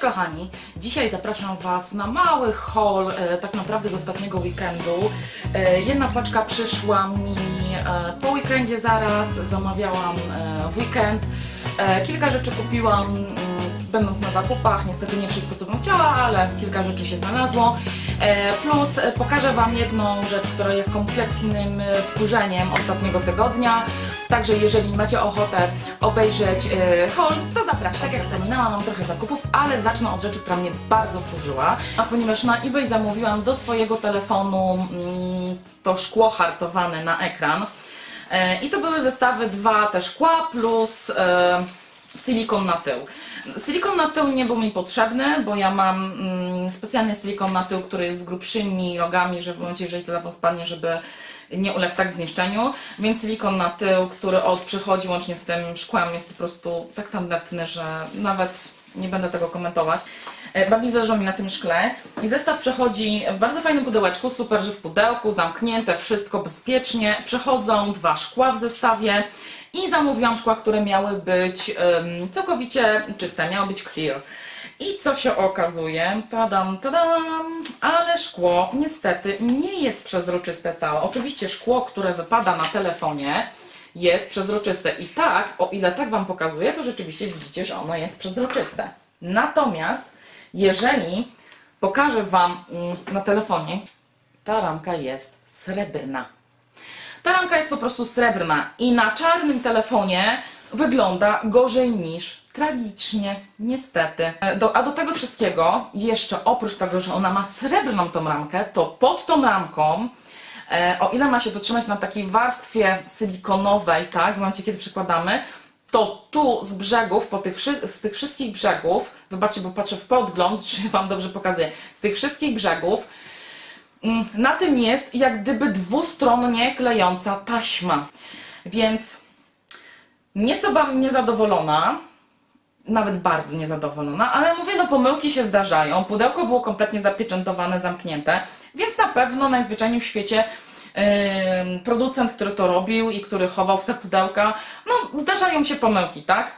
kochani, dzisiaj zapraszam Was na mały haul tak naprawdę z ostatniego weekendu. Jedna paczka przyszła mi po weekendzie zaraz, zamawiałam w weekend. Kilka rzeczy kupiłam będąc na zakupach, niestety nie wszystko co bym chciała, ale kilka rzeczy się znalazło. Plus pokażę Wam jedną rzecz, która jest kompletnym wkurzeniem ostatniego tygodnia. Także jeżeli macie ochotę obejrzeć haul, to zapraszam. Tak jak wspominałam, mam trochę zakupów, ale zacznę od rzeczy, która mnie bardzo wkurzyła. A ponieważ na eBay zamówiłam do swojego telefonu to szkło hartowane na ekran. I to były zestawy dwa te szkła plus silikon na tył. Silikon na tył nie był mi potrzebny, bo ja mam specjalny silikon na tył, który jest z grubszymi rogami, że w momencie, jeżeli telefon spadnie, żeby nie uległ tak zniszczeniu. Więc silikon na tył, który przychodzi łącznie z tym szkłem, jest po prostu tak tandetny, że nawet nie będę tego komentować. Bardziej zależy mi na tym szkle. I zestaw przechodzi w bardzo fajnym pudełeczku, super, że w pudełku, zamknięte, wszystko bezpiecznie. Przechodzą dwa szkła w zestawie i zamówiłam szkła, które miały być całkowicie czyste, miały być clear. I co się okazuje? Tadam, tadam! Ale szkło niestety nie jest przezroczyste całe. Oczywiście szkło, które wypada na telefonie, jest przezroczyste. I tak, o ile tak Wam pokazuję, to rzeczywiście widzicie, że ono jest przezroczyste. Natomiast jeżeli pokażę Wam na telefonie, ta ramka jest srebrna. Ta ramka jest po prostu srebrna i na czarnym telefonie wygląda gorzej niż tragicznie, niestety. A do tego wszystkiego, jeszcze oprócz tego, że ona ma srebrną tą ramkę, to pod tą ramką, o ile ma się dotrzymać na takiej warstwie silikonowej, tak, w momencie kiedy przykładamy, to tu z brzegów, z tych wszystkich brzegów, wybaczcie, bo patrzę w podgląd, czy Wam dobrze pokazuję, z tych wszystkich brzegów, na tym jest jak gdyby dwustronnie klejąca taśma. Więc nieco Wam niezadowolona, nawet bardzo niezadowolona, ale mówię, no pomyłki się zdarzają, pudełko było kompletnie zapieczętowane, zamknięte, więc na pewno najzwyczajniej w świecie producent, który to robił i który chował w te pudełka, no zdarzają się pomyłki, tak?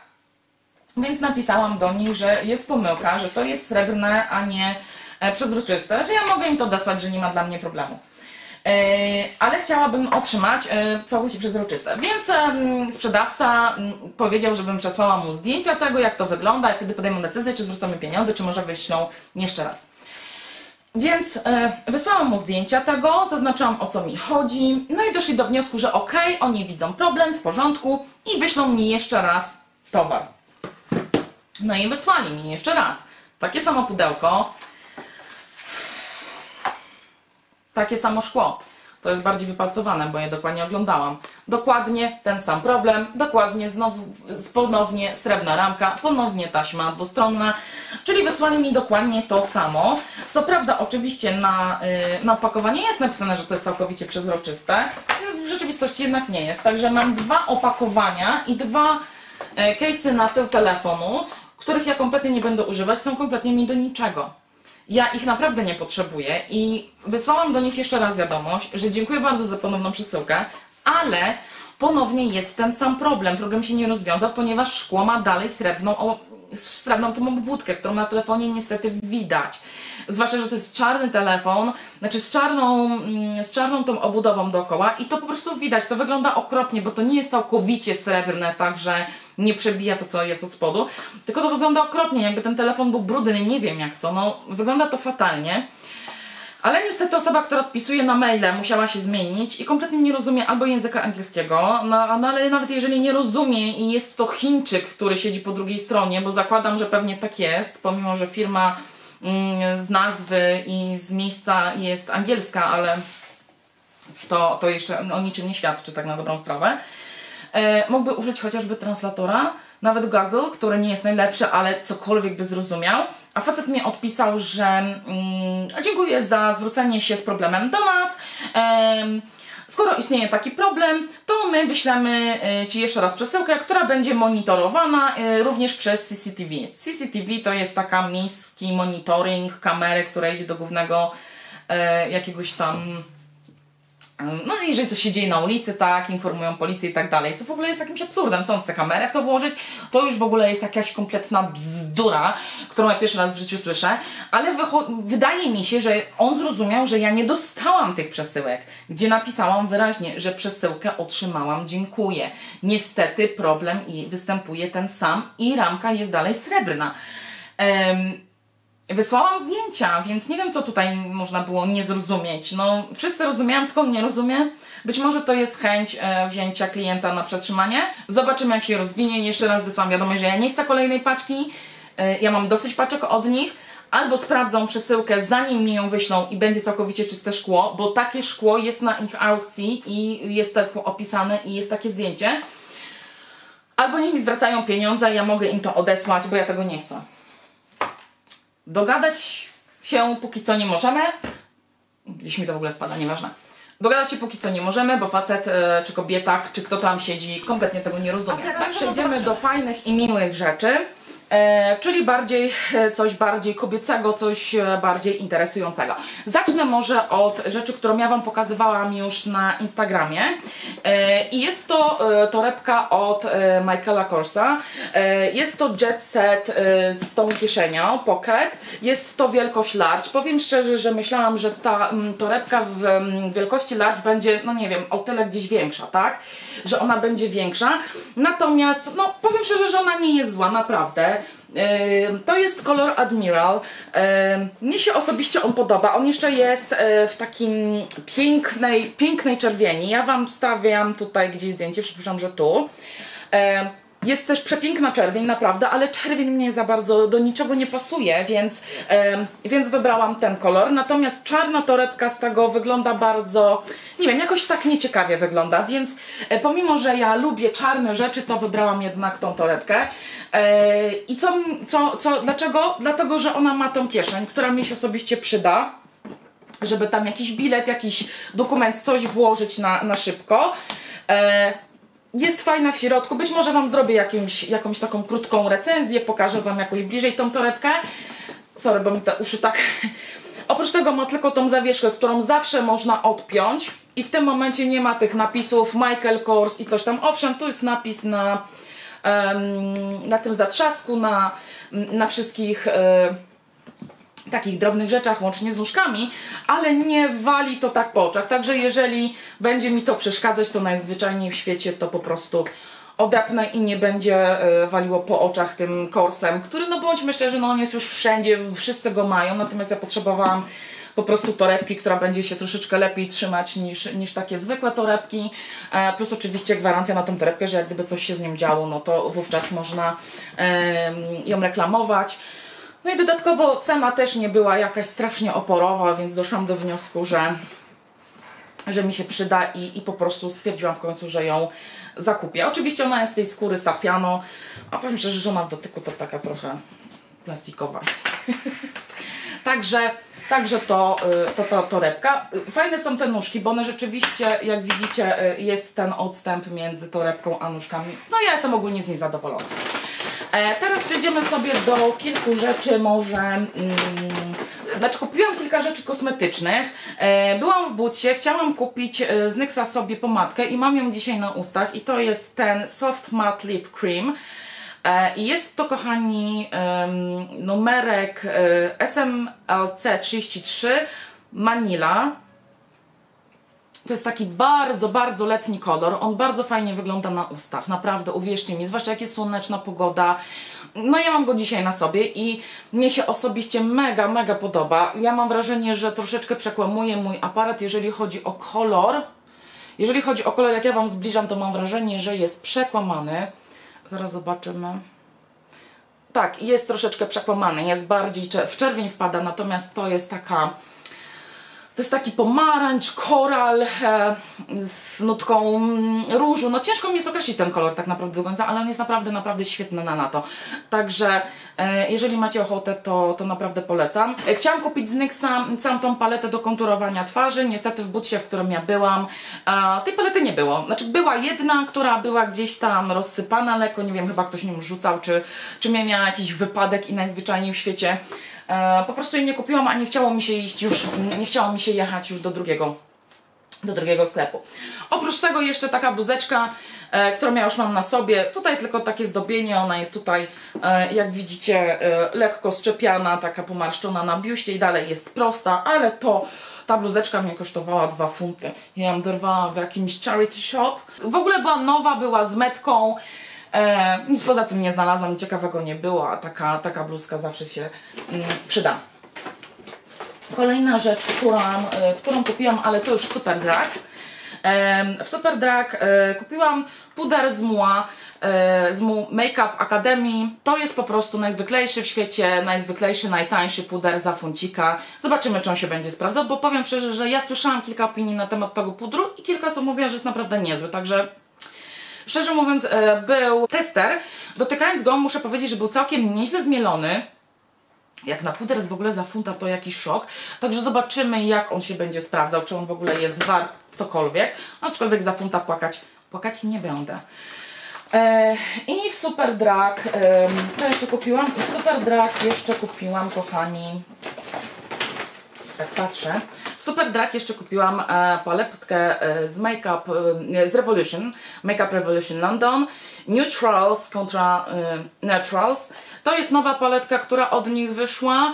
Więc napisałam do nich, że jest pomyłka, że to jest srebrne, a nie przezroczyste, że ja mogę im to odesłać, że nie ma dla mnie problemu. Ale chciałabym otrzymać całkowicie przezroczyste. Więc sprzedawca powiedział, żebym przesłała mu zdjęcia tego, jak to wygląda, i wtedy podejmą decyzję, czy zwrócą mi pieniądze, czy może wyślą jeszcze raz. Więc wysłałam mu zdjęcia tego, zaznaczyłam, o co mi chodzi, no i doszli do wniosku, że okej, oni widzą problem, w porządku, i wyślą mi jeszcze raz towar. No i wysłali mi jeszcze raz takie samo pudełko, takie samo szkło. To jest bardziej wypalcowane, bo je dokładnie oglądałam. Dokładnie ten sam problem, dokładnie znowu, ponownie srebrna ramka, ponownie taśma dwustronna, czyli wysłali mi dokładnie to samo. Co prawda oczywiście na opakowaniu jest napisane, że to jest całkowicie przezroczyste, w rzeczywistości jednak nie jest. Także mam dwa opakowania i dwa case'y na tył telefonu, których ja kompletnie nie będę używać, są kompletnie mi do niczego. Ja ich naprawdę nie potrzebuję i wysłałam do nich jeszcze raz wiadomość, że dziękuję bardzo za ponowną przesyłkę, ale ponownie jest ten sam problem. Problem się nie rozwiązał, ponieważ szkło ma dalej srebrną tą obwódkę, którą na telefonie niestety widać. Zwłaszcza, że to jest czarny telefon, znaczy z czarną tą obudową dookoła i to po prostu widać, to wygląda okropnie, bo to nie jest całkowicie srebrne, także nie przebija to, co jest od spodu, tylko to wygląda okropnie, jakby ten telefon był brudny, nie wiem jak co, no wygląda to fatalnie. Ale niestety osoba, która odpisuje na maile, musiała się zmienić i kompletnie nie rozumie albo języka angielskiego, no ale nawet jeżeli nie rozumie i jest to Chińczyk, który siedzi po drugiej stronie, bo zakładam, że pewnie tak jest, pomimo że firma z nazwy i z miejsca jest angielska, ale to jeszcze o niczym nie świadczy tak na dobrą sprawę. Mógłby użyć chociażby translatora, nawet Google, który nie jest najlepszy, ale cokolwiek by zrozumiał. A facet mi odpisał, że dziękuję za zwrócenie się z problemem do nas. Skoro istnieje taki problem, to my wyślemy Ci jeszcze raz przesyłkę, która będzie monitorowana również przez CCTV. CCTV to jest taka miejski monitoring kamery, która idzie do głównego jakiegoś tam No i jeżeli coś się dzieje na ulicy, tak, informują policję i tak dalej, co w ogóle jest jakimś absurdem, co on chce kamerę w to włożyć, to już w ogóle jest jakaś kompletna bzdura, którą ja pierwszy raz w życiu słyszę, ale wydaje mi się, że on zrozumiał, że ja nie dostałam tych przesyłek, gdzie napisałam wyraźnie, że przesyłkę otrzymałam, dziękuję. Niestety problem występuje ten sam i ramka jest dalej srebrna. Wysłałam zdjęcia, więc nie wiem, co tutaj można było nie zrozumieć. No, wszyscy rozumieją, tylko nie rozumiem. Być może to jest chęć wzięcia klienta na przetrzymanie. Zobaczymy, jak się rozwinie. Jeszcze raz wysłałam wiadomość, że ja nie chcę kolejnej paczki. Ja mam dosyć paczek od nich. Albo sprawdzą przesyłkę, zanim mi ją wyślą i będzie całkowicie czyste szkło, bo takie szkło jest na ich aukcji i jest tak opisane i jest takie zdjęcie. Albo niech mi zwracają pieniądze, ja mogę im to odesłać, bo ja tego nie chcę. Dogadać się póki co nie możemy. Gdzieś mi to w ogóle spada, nieważne. Dogadać się póki co nie możemy, bo facet czy kobieta, czy kto tam siedzi, kompletnie tego nie rozumie. A teraz przejdziemy do fajnych i miłych rzeczy, czyli coś bardziej kobiecego, coś bardziej interesującego. Zacznę może od rzeczy, którą ja Wam pokazywałam już na Instagramie. I jest to torebka od Michaela Korsa. Jest to Jet Set z tą kieszenią, pocket. Jest to wielkość large. Powiem szczerze, że myślałam, że ta torebka w wielkości large będzie, no nie wiem, o tyle gdzieś większa, tak? Że ona będzie większa. Natomiast, no powiem szczerze, że ona nie jest zła, naprawdę. To jest kolor Admiral. Mnie się osobiście on podoba. On jeszcze jest w takim pięknej czerwieni. Ja Wam stawiam tutaj gdzieś zdjęcie, przepraszam, że tu. Jest też przepiękna czerwień, naprawdę, ale czerwień mnie za bardzo do niczego nie pasuje, więc wybrałam ten kolor. Natomiast czarna torebka z tego wygląda bardzo, nie wiem, jakoś tak nieciekawie wygląda, więc pomimo, że ja lubię czarne rzeczy, to wybrałam jednak tą torebkę. I dlaczego? Dlatego, że ona ma tą kieszeń, która mi się osobiście przyda, żeby tam jakiś bilet, jakiś dokument, coś włożyć na szybko. Jest fajna w środku, być może Wam zrobię jakąś taką krótką recenzję, pokażę Wam jakoś bliżej tą torebkę. Sorry, bo mi te uszy tak... Oprócz tego ma tylko tą zawieszkę, którą zawsze można odpiąć i w tym momencie nie ma tych napisów Michael Kors i coś tam. Owszem, tu jest napis na tym zatrzasku, na wszystkich... takich drobnych rzeczach, łącznie z nóżkami, ale nie wali to tak po oczach, także jeżeli będzie mi to przeszkadzać, to najzwyczajniej w świecie to po prostu odepnę i nie będzie waliło po oczach tym korsem, który, no bądźmy szczerzy, no on jest już wszędzie, wszyscy go mają, natomiast ja potrzebowałam po prostu torebki, która będzie się troszeczkę lepiej trzymać niż takie zwykłe torebki, plus oczywiście gwarancja na tą torebkę, że jak gdyby coś się z nią działo, no to wówczas można ją reklamować. No i dodatkowo cena też nie była jakaś strasznie oporowa, więc doszłam do wniosku, że mi się przyda i po prostu stwierdziłam w końcu, że ją zakupię. Oczywiście ona jest z tej skóry safiano, a powiem szczerze, że ona w dotyku to taka trochę plastikowa. Także to torebka. Fajne są te nóżki, bo one rzeczywiście, jak widzicie, jest ten odstęp między torebką a nóżkami. No ja jestem ogólnie z niej zadowolona. Teraz przejdziemy sobie do kilku rzeczy może... Znaczy kupiłam kilka rzeczy kosmetycznych. Byłam w Bootsie, chciałam kupić z NYX-a sobie pomadkę i mam ją dzisiaj na ustach i to jest ten Soft Matte Lip Cream. I jest to, kochani, numerek SMLC33 Manila. To jest taki bardzo, bardzo letni kolor, on bardzo fajnie wygląda na ustach, naprawdę, uwierzcie mi, zwłaszcza jak jest słoneczna pogoda. No ja mam go dzisiaj na sobie i mnie się osobiście mega, mega podoba. Ja mam wrażenie, że troszeczkę przekłamuje mój aparat, jeżeli chodzi o kolor. Jeżeli chodzi o kolor, jak ja Wam zbliżam, to mam wrażenie, że jest przekłamany. Zaraz zobaczymy. Tak, jest troszeczkę przekłamany, jest bardziej w czerwień wpada, natomiast to jest taka... To jest taki pomarańcz, koral z nutką różu. No ciężko mi jest określić ten kolor tak naprawdę do końca, ale on jest naprawdę, naprawdę świetny na to. Także jeżeli macie ochotę, to naprawdę polecam. Chciałam kupić z NYX-a całą tą paletę do konturowania twarzy. Niestety w Bootsie, w którym ja byłam, tej palety nie było. Znaczy była jedna, która była gdzieś tam rozsypana lekko. Nie wiem, chyba ktoś nią rzucał, czy miała jakiś wypadek i najzwyczajniej w świecie. Po prostu jej nie kupiłam, a nie chciało mi się jechać już do drugiego do drugiego sklepu. Oprócz tego jeszcze taka bluzeczka, którą ja już mam na sobie. Tutaj tylko takie zdobienie, ona jest tutaj, jak widzicie, lekko szczepiana, taka pomarszczona na biuście i dalej jest prosta, ale to ta bluzeczka mnie kosztowała 2 funty. Ja ją dorwałam w jakimś charity shop. W ogóle była nowa, była z metką. Nic poza tym nie znalazłam, ciekawego nie było, a taka bluzka zawsze się przyda. Kolejna rzecz, którą kupiłam, ale to już Superdrug. W Superdrug kupiłam puder z Mua Makeup Academy. To jest po prostu najzwyklejszy w świecie, najzwyklejszy, najtańszy puder za funcika. Zobaczymy, czy on się będzie sprawdzał, bo powiem szczerze, że ja słyszałam kilka opinii na temat tego pudru i kilka osób mówiła, że jest naprawdę niezły, także... Szczerze mówiąc, był tester. Dotykając go, muszę powiedzieć, że był całkiem nieźle zmielony. Jak na puder jest w ogóle za funta, to jakiś szok. Także zobaczymy, jak on się będzie sprawdzał, czy on w ogóle jest wart cokolwiek. Aczkolwiek za funta płakać nie będę. I w Superdrug, co jeszcze kupiłam? I w Superdrug jeszcze kupiłam, kochani, tak patrzę. W Superdrug jeszcze kupiłam paletkę z Revolution Make Up Revolution London, Neutrals kontra Neutrals. To jest nowa paletka, która od nich wyszła,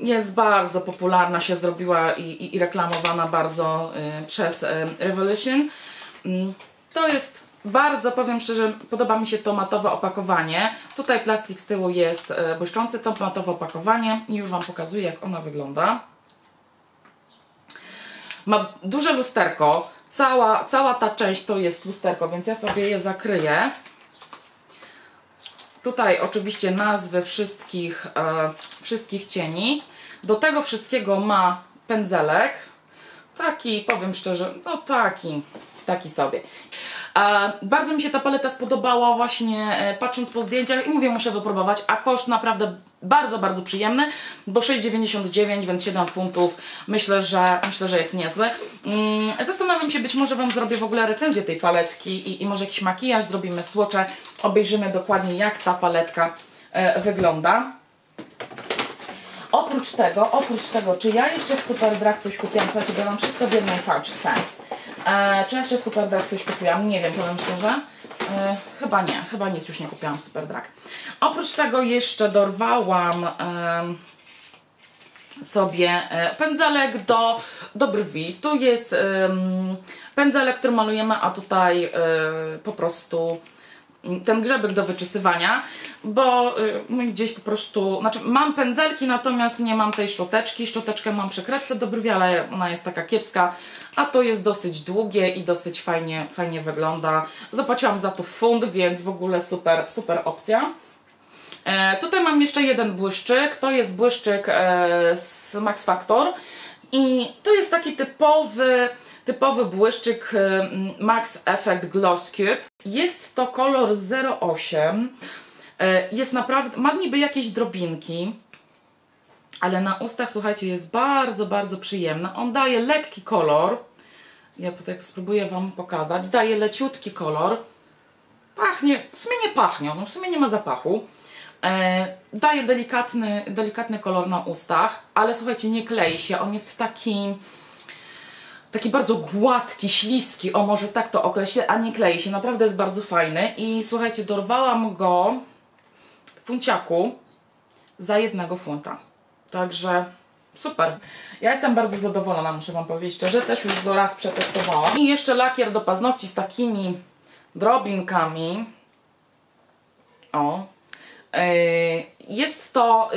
jest bardzo popularna, się zrobiła i reklamowana bardzo przez Revolution. To jest bardzo, powiem szczerze, podoba mi się to matowe opakowanie. Tutaj plastik z tyłu jest błyszczący, to matowe opakowanie i już Wam pokazuję, jak ona wygląda. Ma duże lusterko, cała ta część to jest lusterko, więc ja sobie je zakryję. Tutaj oczywiście nazwy wszystkich cieni. Do tego wszystkiego ma pędzelek. Taki, powiem szczerze, no taki sobie. Bardzo mi się ta paleta spodobała właśnie patrząc po zdjęciach i mówię, muszę wypróbować, a koszt naprawdę bardzo przyjemny, bo 6,99, więc 7 funtów myślę, że jest niezły. Zastanawiam się, być może Wam zrobię w ogóle recenzję tej paletki i może jakiś makijaż, zrobimy swatche, obejrzymy dokładnie, jak ta paletka wygląda. Oprócz tego, czy ja jeszcze w Superdrug coś kupiłam? Słuchajcie, bo mam wszystko w jednej paczce. Czy jeszcze w Superdrug coś kupiłam? Nie wiem, powiem szczerze. Chyba nie, chyba nic już nie kupiłam w Superdrug. Oprócz tego jeszcze dorwałam sobie pędzelek do brwi. Tu jest pędzelek, który malujemy, a tutaj po prostu ten grzebyk do wyczesywania, bo gdzieś po prostu, znaczy mam pędzelki, natomiast nie mam tej szczoteczki. Szczoteczkę mam przy kredce do brwi, ale ona jest taka kiepska, a to jest dosyć długie i dosyć fajnie wygląda. Zapłaciłam za to funt, więc w ogóle super opcja. Tutaj mam jeszcze jeden błyszczyk, to jest błyszczyk z Max Factor i to jest taki typowy błyszczyk Max Effect Gloss Cube. Jest to kolor 08. Jest naprawdę, ma niby jakieś drobinki, ale na ustach, słuchajcie, jest bardzo przyjemny. On daje lekki kolor. Ja tutaj spróbuję Wam pokazać. Daje leciutki kolor. Pachnie, w sumie nie pachnie, no w sumie nie ma zapachu. Daje delikatny kolor na ustach, ale słuchajcie, nie klei się. On jest taki bardzo gładki, śliski, o może tak to określę, a nie klei się, naprawdę jest bardzo fajny i słuchajcie, dorwałam go w funciaku za 1 funta, także super. Ja jestem bardzo zadowolona, muszę Wam powiedzieć szczerze, też już go raz przetestowałam. I jeszcze lakier do paznokci z takimi drobinkami, o, jest to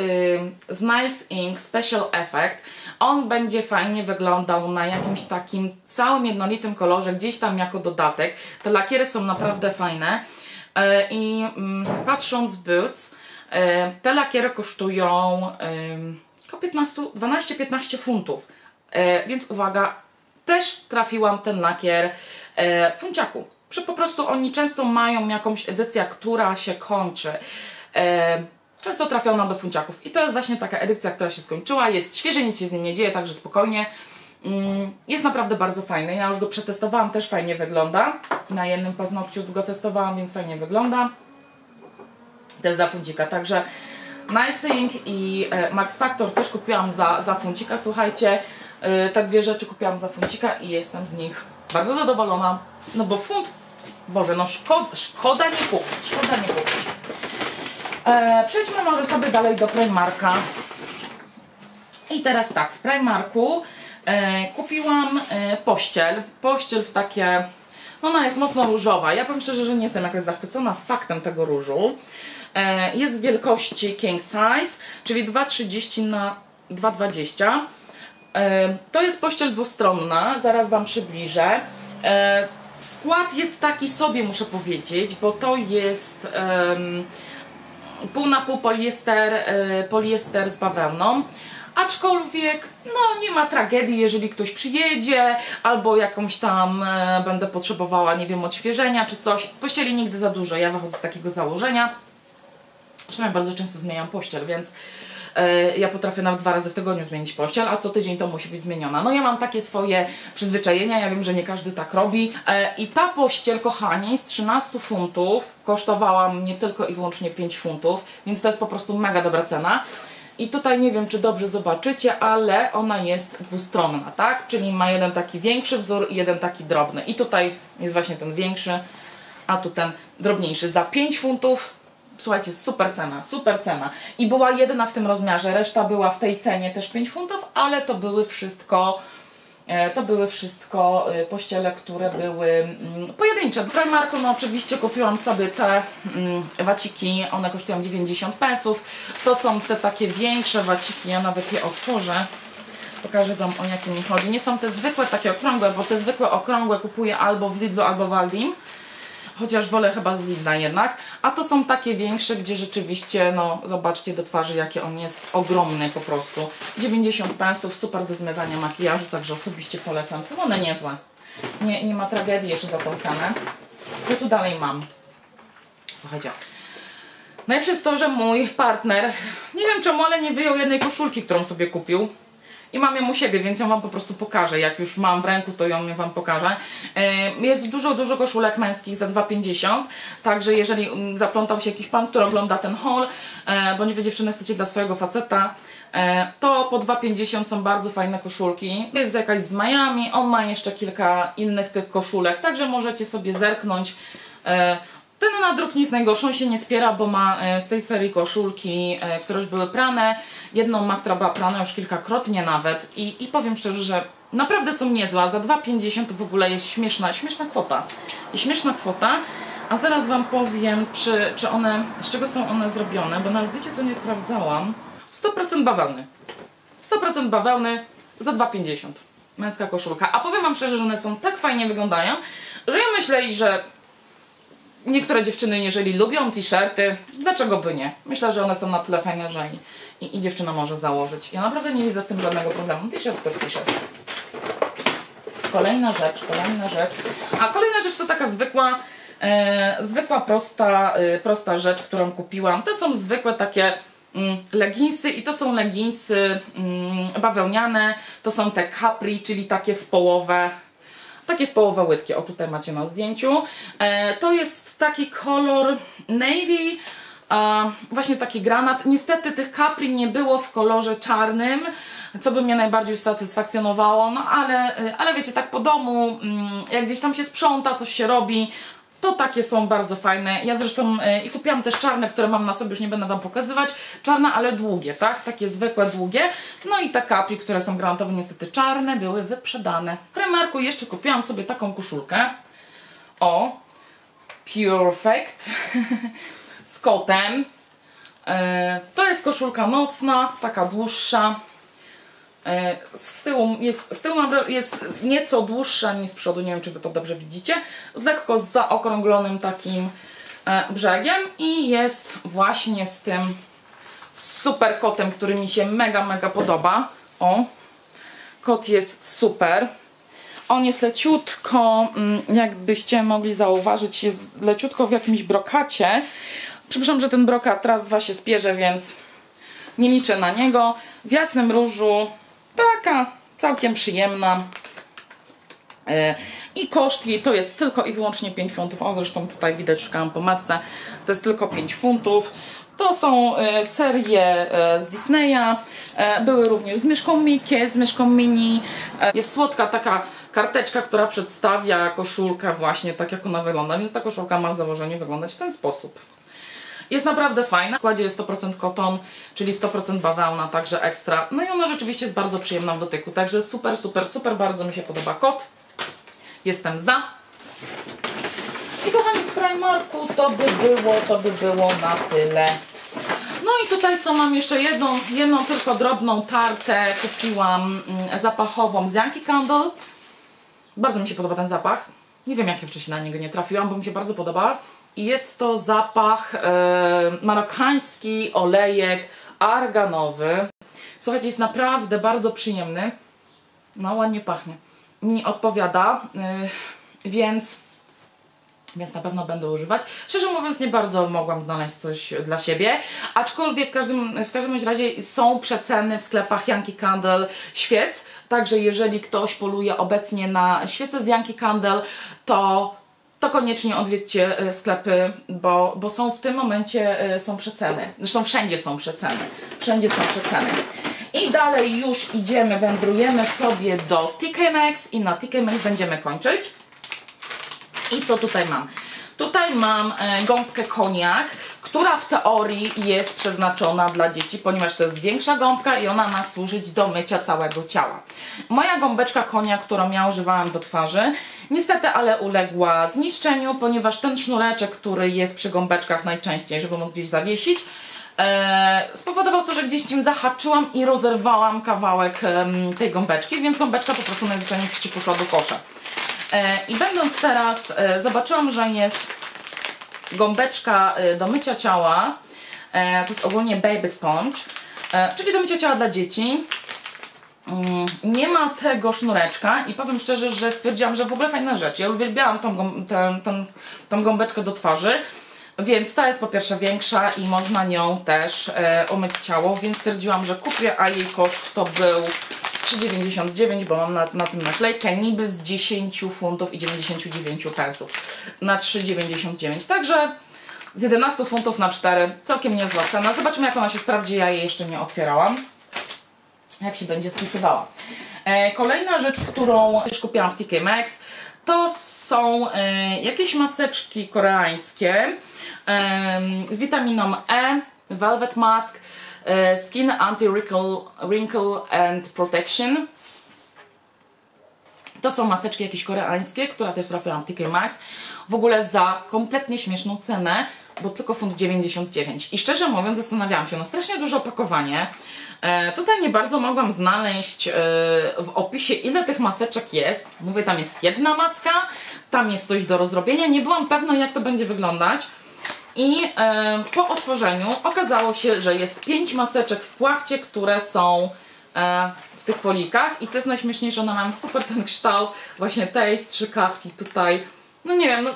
z Nice Ink Special Effect. On będzie fajnie wyglądał na jakimś takim całym jednolitym kolorze, gdzieś tam jako dodatek. Te lakiery są naprawdę fajne. I patrząc w Boots, te lakiery kosztują 12-15 funtów. Więc uwaga, też trafiłam ten lakier w funciaku. Po prostu oni często mają jakąś edycję, która się kończy. Często trafiał nam do funciaków i to jest właśnie taka edycja, która się skończyła, jest świeży, nic się z nim nie dzieje, także spokojnie, jest naprawdę bardzo fajny, ja już go przetestowałam, też fajnie wygląda, na jednym paznokciu go testowałam, więc fajnie wygląda, też za funcika, także Nice Ink i Max Factor też kupiłam za funcika, słuchajcie, Tak dwie rzeczy kupiłam za funcika i jestem z nich bardzo zadowolona. No bo funt, Boże, no szkoda nie kupić, szkoda nie kupić. Przejdźmy może sobie dalej do Primarka. I teraz tak, w Primarku kupiłam pościel. Pościel w takie... Ona jest mocno różowa. Ja powiem szczerze, że nie jestem jakaś zachwycona faktem tego różu. Jest w wielkości king size, czyli 2,30 na 2,20. To jest pościel dwustronna, zaraz Wam przybliżę. Skład jest taki sobie, muszę powiedzieć, bo to jest pół na pół poliester z bawełną. Aczkolwiek, no nie ma tragedii, jeżeli ktoś przyjedzie, albo jakąś tam będę potrzebowała, nie wiem, odświeżenia czy coś. Pościeli nigdy za dużo, ja wychodzę z takiego założenia. Przynajmniej bardzo często zmieniam pościel, więc ja potrafię nawet 2 razy w tygodniu zmienić pościel, a co tydzień to musi być zmieniona. No ja mam takie swoje przyzwyczajenia, ja wiem, że nie każdy tak robi. I ta pościel, kochani, z 13 funtów kosztowała mnie tylko i wyłącznie 5 funtów, więc to jest po prostu mega dobra cena. I tutaj nie wiem, czy dobrze zobaczycie, ale ona jest dwustronna, tak? Czyli ma jeden taki większy wzór i jeden taki drobny. I tutaj jest właśnie ten większy, a tu ten drobniejszy. Za 5 funtów, słuchajcie, super cena, super cena. I była jedyna w tym rozmiarze, reszta była w tej cenie też 5 funtów, ale to były wszystko pościele, które były pojedyncze. W Primarku, no oczywiście kupiłam sobie te waciki, one kosztują 90 pensów. To są te takie większe waciki, ja nawet je otworzę. Pokażę Wam, o jakie mi chodzi. Nie są te zwykłe takie okrągłe, bo te zwykłe okrągłe kupuję albo w Lidlu, albo w Aldim. Chociaż wolę chyba z Lidla jednak. A to są takie większe, gdzie rzeczywiście, no zobaczcie do twarzy, jakie on jest ogromny po prostu. 90 pensów, super do zmywania makijażu, także osobiście polecam. Są one niezłe. Nie ma tragedii jeszcze za tą cenę. Co tu dalej mam? Słuchajcie. Najlepsze jest to, że mój partner, nie wiem czemu, ale nie wyjął jednej koszulki, którą sobie kupił. I mam ją u siebie, więc ją Wam po prostu pokażę. Jak już mam w ręku, to ją Wam pokażę. Jest dużo koszulek męskich za 2,50. Także jeżeli zaplątał się jakiś pan, który ogląda ten haul, bądź wy dziewczyny chcecie dla swojego faceta, to po 2,50 są bardzo fajne koszulki. Jest jakaś z Miami, on ma jeszcze kilka innych tych koszulek, także możecie sobie zerknąć. Ten nadruk nie jest najgorszy, on się nie spiera, bo ma z tej serii koszulki, które już były prane. Jedną ma, która była prana już kilkakrotnie nawet. I powiem szczerze, że naprawdę są niezła. Za 2,50 to w ogóle jest śmieszna kwota. I śmieszna kwota. A zaraz Wam powiem, czy one, z czego są one zrobione, bo nawet wiecie co, nie sprawdzałam. 100% bawełny. 100% bawełny za 2,50. Męska koszulka. A powiem Wam szczerze, że one są tak fajnie wyglądają, że ja myślę, że niektóre dziewczyny, jeżeli lubią t-shirty, dlaczego by nie? Myślę, że one są na tyle fajne, że i dziewczyna może założyć. Ja naprawdę nie widzę w tym żadnego problemu. T-shirt to t-shirt. Kolejna rzecz. A kolejna rzecz to taka zwykła, prosta rzecz, którą kupiłam. To są zwykłe takie leginsy i to są leginsy bawełniane. To są te capri, czyli takie w połowę. Takie w połowę łydki, o tutaj macie na zdjęciu. To jest taki kolor navy, właśnie taki granat. Niestety tych capri nie było w kolorze czarnym, co by mnie najbardziej satysfakcjonowało, no ale wiecie, tak po domu, jak gdzieś tam się sprząta, coś się robi, to takie są bardzo fajne. Ja zresztą i kupiłam też czarne, które mam na sobie, już nie będę Wam pokazywać. Czarne, ale długie, tak? Takie zwykłe, długie. No i te capri, które są granatowe, niestety czarne, były wyprzedane. W Primarku jeszcze kupiłam sobie taką koszulkę. O! Perfect. Z kotem. To jest koszulka nocna, taka dłuższa. Z tyłu jest nieco dłuższa niż z przodu, nie wiem czy Wy to dobrze widzicie, z lekko zaokrąglonym takim brzegiem i jest właśnie z tym super kotem, który mi się mega podoba. O, kot jest super, on jest leciutko, jakbyście mogli zauważyć, jest leciutko w jakimś brokacie. Przepraszam, że ten brokat raz, dwa się spierze, więc nie liczę na niego. W jasnym różu. Taka całkiem przyjemna i koszt jej to jest tylko i wyłącznie 5 funtów. O, zresztą tutaj widać, szukałam po matce, to jest tylko 5 funtów. To są serie z Disneya, były również z myszką Mickey, z myszką Mini. Jest słodka taka karteczka, która przedstawia koszulkę właśnie tak jak ona wygląda, więc ta koszulka ma w założeniu wyglądać w ten sposób. Jest naprawdę fajna, w składzie jest 100% koton, czyli 100% bawełna, także ekstra. No i ona rzeczywiście jest bardzo przyjemna w dotyku, także super, super, super, bardzo mi się podoba kot. Jestem za. I kochani, z Primarku to by było na tyle. No i tutaj co mam jeszcze, jedną tylko drobną tartę kupiłam zapachową z Yankee Candle. Bardzo mi się podoba ten zapach. Nie wiem, jak wcześniej na niego nie trafiłam, bo mi się bardzo podoba. I jest to zapach marokański, olejek arganowy. Słuchajcie, jest naprawdę bardzo przyjemny. No, ładnie pachnie. Mi odpowiada, więc na pewno będę używać. Szczerze mówiąc, nie bardzo mogłam znaleźć coś dla siebie, aczkolwiek w każdym razie są przeceny w sklepach Yankee Candle świec, także jeżeli ktoś poluje obecnie na świece z Yankee Candle, to koniecznie odwiedźcie sklepy, bo są w tym momencie są przeceny. Zresztą wszędzie są przeceny. Wszędzie są przeceny. I dalej już idziemy, wędrujemy sobie do Tk Maxx i na Tk Maxx będziemy kończyć. I co tutaj mam? Tutaj mam gąbkę koniak, która w teorii jest przeznaczona dla dzieci, ponieważ to jest większa gąbka i ona ma służyć do mycia całego ciała. Moja gąbeczka koniak, którą ja używałam do twarzy, niestety ale uległa zniszczeniu, ponieważ ten sznureczek, który jest przy gąbeczkach najczęściej, żeby móc gdzieś zawiesić, spowodował to, że gdzieś nim zahaczyłam i rozerwałam kawałek tej gąbeczki, więc gąbeczka po prostu najzwyczajniej w poszła do kosza. I będąc teraz, zobaczyłam, że jest gąbeczka do mycia ciała, to jest ogólnie baby sponge, czyli do mycia ciała dla dzieci. Nie ma tego sznureczka i powiem szczerze, że stwierdziłam, że w ogóle fajna rzecz. Ja uwielbiałam tą gąbeczkę do twarzy, więc ta jest po pierwsze większa i można nią też umyć ciało, więc stwierdziłam, że kupię, a jej koszt to był 3,99, bo mam na tym naklejkę niby z 10 funtów i 99 pensów na 3,99, także z 11 funtów na 4, całkiem niezła cena. Zobaczymy, jak ona się sprawdzi, ja jej jeszcze nie otwierałam, jak się będzie spisywała. Kolejna rzecz, którą też kupiłam w Tk Maxx, to są jakieś maseczki koreańskie z witaminą E, Velvet Mask Skin Anti-Wrinkle and Protection. To są maseczki jakieś koreańskie, które też trafiłam w Tk Maxx. W ogóle za kompletnie śmieszną cenę, bo tylko funt 99. I szczerze mówiąc zastanawiałam się, no strasznie duże opakowanie. Tutaj nie bardzo mogłam znaleźć w opisie, ile tych maseczek jest. Mówię, tam jest jedna maska, tam jest coś do rozrobienia. Nie byłam pewna, jak to będzie wyglądać. I po otworzeniu okazało się, że jest 5 maseczek w płachcie, które są w tych folikach. I co jest najśmieszniejsze, one mają super ten kształt właśnie tej strzykawki tutaj. No nie wiem, no,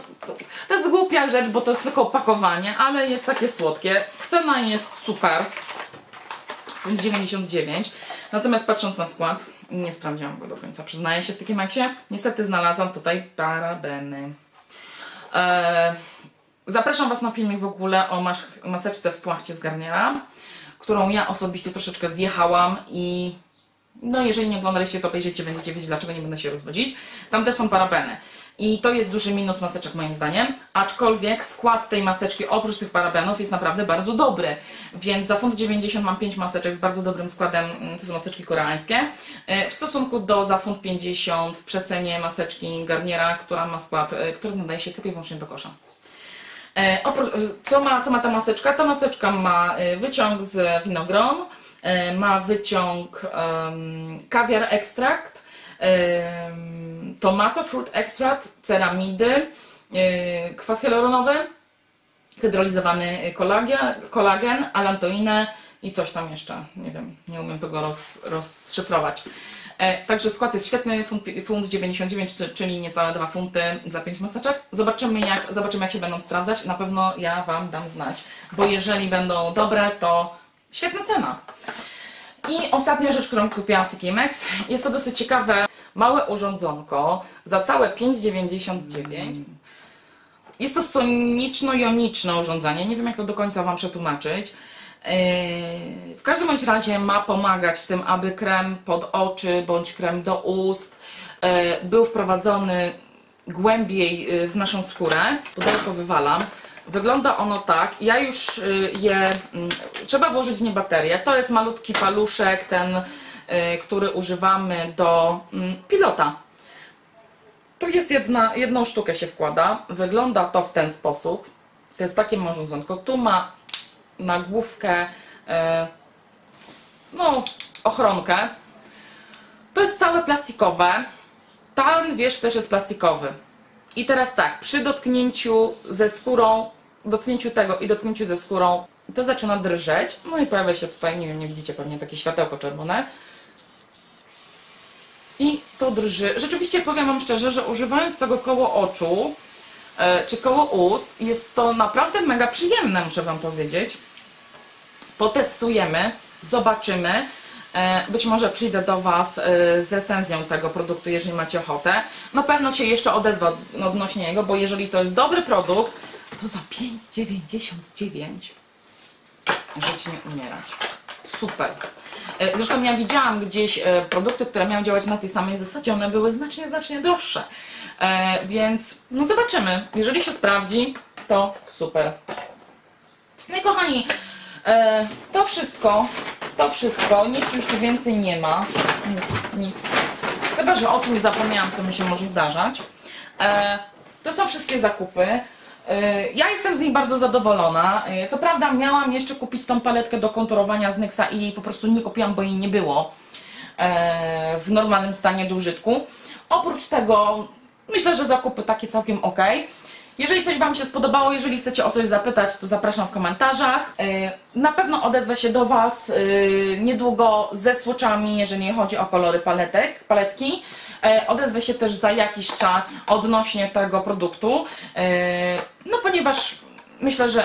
to jest głupia rzecz, bo to jest tylko opakowanie, ale jest takie słodkie. Cena jest super, 99. Natomiast patrząc na skład, nie sprawdziłam go do końca, przyznaję się, w Tk Maxxie. Niestety znalazłam tutaj parabeny. Zapraszam Was na filmik w ogóle o maseczce w płachcie z Garniera, którą ja osobiście troszeczkę zjechałam i no jeżeli nie oglądaliście, to obejrzyjcie, będziecie wiedzieć, dlaczego nie będę się rozwodzić. Tam też są parabeny i to jest duży minus maseczek moim zdaniem, aczkolwiek skład tej maseczki oprócz tych parabenów jest naprawdę bardzo dobry, więc za funt 90 mam 5 maseczek z bardzo dobrym składem, to są maseczki koreańskie, w stosunku do za funt 50 w przecenie maseczki Garniera, która ma skład, który nadaje się tylko i wyłącznie do kosza. Co ma ta maseczka? Ta maseczka ma wyciąg z winogron, ma wyciąg kawiar ekstrakt, tomato fruit ekstrakt, ceramidy, kwas hialuronowy, hydrolizowany kolagen, alantoinę i coś tam jeszcze. Nie wiem, nie umiem tego rozszyfrować. Także skład jest świetny, funt 99, czyli niecałe 2 funty za 5 maseczek. Zobaczymy jak się będą sprawdzać, na pewno ja Wam dam znać, bo jeżeli będą dobre, to świetna cena. I ostatnia rzecz, którą kupiłam w Tk Maxx, jest to dosyć ciekawe małe urządzonko za całe 5,99. Jest to soniczno-joniczne urządzenie, nie wiem jak to do końca Wam przetłumaczyć. W każdym bądź razie ma pomagać w tym, aby krem pod oczy bądź krem do ust był wprowadzony głębiej w naszą skórę. Pudełko wywalam. Wygląda ono tak, ja już je... Trzeba włożyć w nie baterię. To jest malutki paluszek, ten, który używamy do pilota. Tu jest jedną sztukę się wkłada. Wygląda to w ten sposób. To jest takie małżonko. Tu ma nagłówkę, no, ochronkę. To jest całe plastikowe. Ten wierzch też jest plastikowy. I teraz tak, przy dotknięciu ze skórą, dotknięciu tego i dotknięciu ze skórą, to zaczyna drżeć. No i pojawia się tutaj, nie wiem, nie widzicie pewnie, takie światełko czerwone. I to drży. Rzeczywiście powiem Wam szczerze, że używając tego koło oczu, czy koło ust, jest to naprawdę mega przyjemne, muszę Wam powiedzieć. Potestujemy, zobaczymy. Być może przyjdę do Was z recenzją tego produktu, jeżeli macie ochotę. Na pewno się jeszcze odezwa odnośnie jego, bo jeżeli to jest dobry produkt, to za 5,99 żyć nie umierać. Super. Zresztą ja widziałam gdzieś produkty, które miały działać na tej samej zasadzie, one były znacznie droższe. Więc no zobaczymy. Jeżeli się sprawdzi, to super. No i kochani, to wszystko. To wszystko, nic już tu więcej nie ma, nic, chyba że o czymś zapomniałam, co mi się może zdarzać. To są wszystkie zakupy, ja jestem z nich bardzo zadowolona, co prawda miałam jeszcze kupić tą paletkę do konturowania z NYX-a i jej po prostu nie kupiłam, bo jej nie było w normalnym stanie do użytku. Oprócz tego myślę, że zakupy takie całkiem ok. Jeżeli coś Wam się spodobało, jeżeli chcecie o coś zapytać, to zapraszam w komentarzach. Na pewno odezwę się do Was niedługo ze swatchami, jeżeli chodzi o kolory paletki. Odezwę się też za jakiś czas odnośnie tego produktu, no ponieważ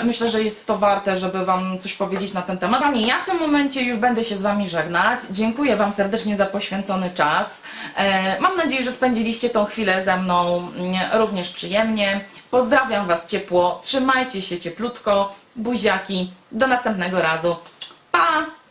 myślę, że jest to warte, żeby Wam coś powiedzieć na ten temat. Kochani, ja w tym momencie już będę się z Wami żegnać. Dziękuję Wam serdecznie za poświęcony czas. Mam nadzieję, że spędziliście tą chwilę ze mną również przyjemnie. Pozdrawiam Was ciepło, trzymajcie się cieplutko, buziaki, do następnego razu. Pa!